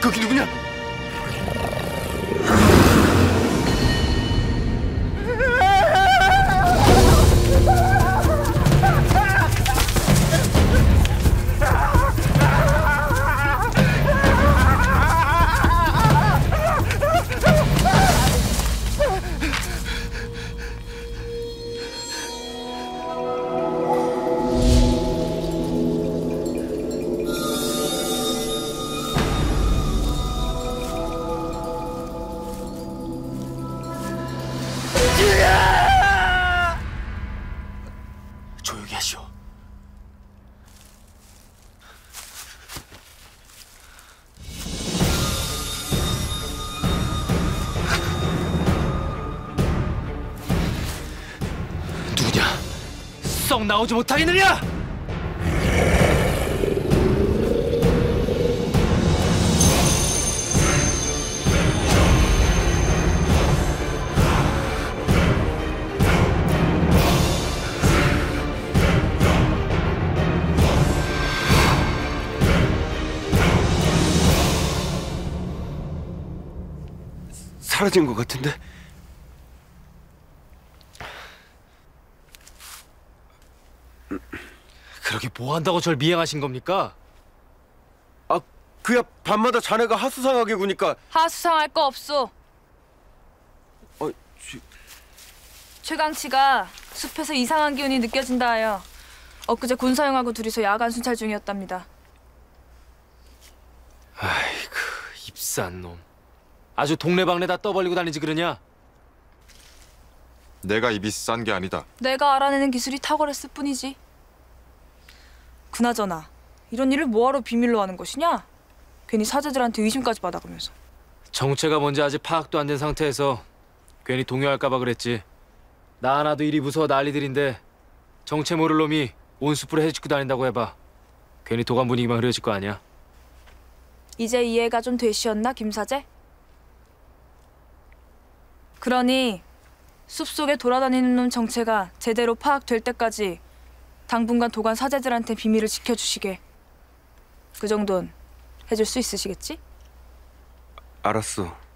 거기 누구냐? 조용히 하시오. 누구냐? 썩 나오지 못하겠느냐? 사라진 것 같은데? 그렇게 뭐 한다고 절 미행하신 겁니까? 아, 그야 밤마다 자네가 하수상하게 구니까. 하수상할 거 없소. 최강치가 숲에서 이상한 기운이 느껴진다 하여 엊그제 군사형하고 둘이서 야간 순찰 중이었답니다. 아이고, 입싼 놈. 아주 동네방네 다 떠벌리고 다니지 그러냐? 내가 입이 싼 게 아니다. 내가 알아내는 기술이 탁월했을 뿐이지. 그나저나 이런 일을 뭐하러 비밀로 하는 것이냐? 괜히 사제들한테 의심까지 받아가면서. 정체가 뭔지 아직 파악도 안 된 상태에서 괜히 동요할까 봐 그랬지. 나 하나도 일이 무서워 난리들인데 정체 모를 놈이 온 숲으로 헤집고 다닌다고 해봐. 괜히 도감 분위기만 흐려질 거 아니야. 이제 이해가 좀 되시었나, 김사제? 그러니 숲속에 돌아다니는 놈 정체가 제대로 파악될 때까지 당분간 도관 사제들한테 비밀을 지켜주시게. 그 정도는 해줄 수 있으시겠지? 알았어.